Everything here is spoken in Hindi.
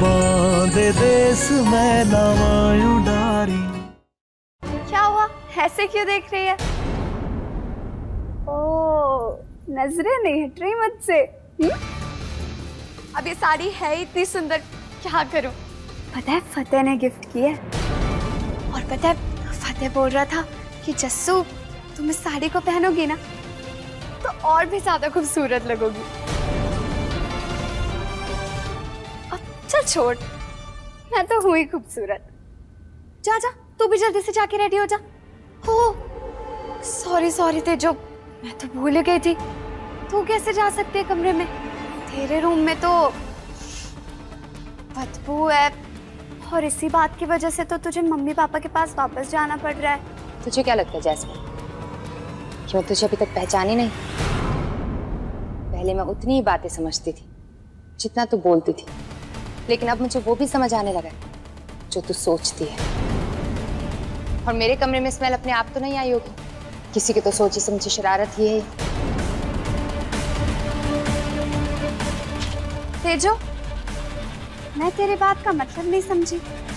बांधे देश में नवायु डारी। क्या हुआ, ऐसे क्यों देख रही है? ओ, नजरें नहीं हट रही मुझसे। अब ये साड़ी है इतनी सुंदर, क्या करूं? पता है फतेह ने गिफ्ट किया है। और पता है फतेह बोल रहा था कि जस्सू तुम इस साड़ी को पहनोगी ना तो और भी ज्यादा खूबसूरत लगोगी। अब चल छोड़, मैं तो हूँ ही खूबसूरत। जा जा, तू भी जल्दी से जाके रेडी हो जा। हो, सॉरी तेजो, मैं तो भूल गई थी। तू कैसे जा सकती है कमरे में? तेरे रूम में तो बदबू है और इसी बात की वजह से तो तुझे मम्मी पापा के पास वापस जाना पड़ रहा है। तुझे क्या लगता है जैस्मिन, क्यों तुझे अभी तक पहचानी नहीं? पहले मैं उतनी ही बातें समझती थी जितना तू बोलती थी, लेकिन अब मुझे वो भी समझ आने लगा है जो तू सोचती है। और मेरे कमरे में स्मेल अपने आप तो नहीं आई होगी, किसी की तो सोची समझी शरारत ही है। तेजो, मैं तेरी बात का मतलब नहीं समझी।